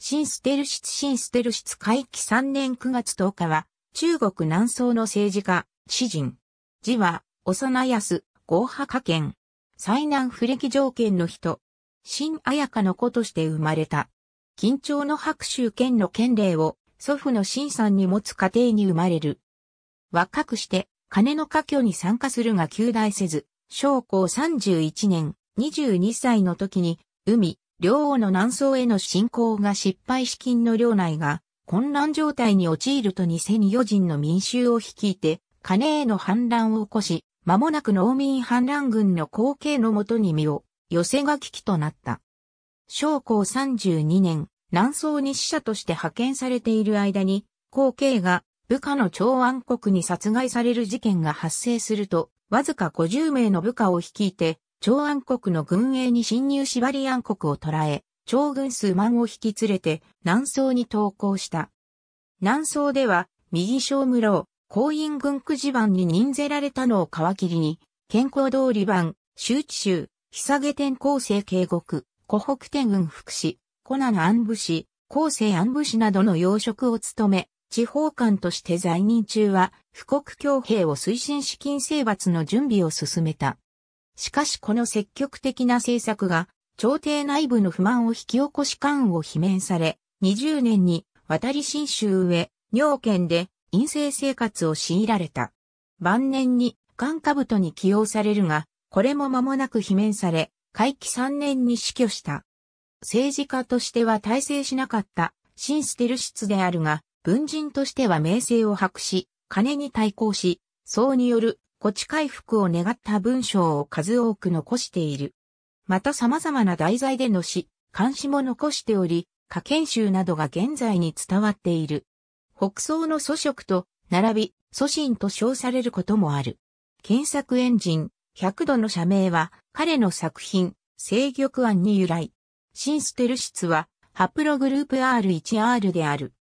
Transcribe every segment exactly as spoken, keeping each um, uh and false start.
新ステルシツ新ステルシツ会期さんねんくがつとおかは、中国南宋の政治家、詩人。字は、幼安、合破家県。済南富暦条件の人。新綾香の子として生まれた。緊張の白州県の県令を、祖父の新さんに持つ家庭に生まれる。若くして、金の科挙に参加するが及第せず、正弘さんじゅういちねん、にじゅうにさいの時に、海、両王の南宋への侵攻が失敗し金の領内が混乱状態に陥るとにせんよ人の民衆を率いて、金への反乱を起こし、間もなく農民反乱軍の後継のもとに身を寄せが危機となった。正弘さんじゅうにねん、南宋に使者として派遣されている間に、後継が部下の長安国に殺害される事件が発生すると、わずかごじゅうめいの部下を率いて、長安国の軍営に侵入しバリ安国を捕らえ、長軍数万を引き連れて南宋に投降した。南宋では、右小無労、後院軍区地盤に任ぜられたのを皮切りに、健康通り番、周知州、久下天広西京極、湖北天雲副使、湖南安部使、広西安部使などの要職を務め、地方官として在任中は、富国強兵を推進し金征伐の準備を進めた。しかしこの積極的な政策が、朝廷内部の不満を引き起こし官を罷免され、にじゅうねんに渡り信州上、尿県で隠棲生活を強いられた。晩年に官兜に起用されるが、これも間もなく罷免され、会期さんねんに死去した。政治家としては大成しなかった、新ステルシツであるが、文人としては名声を博し、金に対抗し、宋による、土地回復を願った文章を数多く残している。また様々な題材での詩、漢詩も残しており、歌遣集などが現在に伝わっている。北宋の蘇食と並び、蘇秦と称されることもある。検索エンジン、百度の社名は彼の作品、清玉庵に由来。新ステルシツは、ハプログループ アールワンアール である。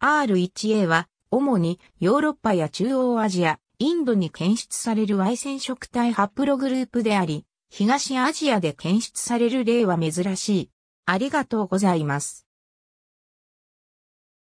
アールワンエー は、主にヨーロッパや中央アジア、インドに検出される Y 染色体ハプログループであり、東アジアで検出される例は珍しい。ありがとうございます。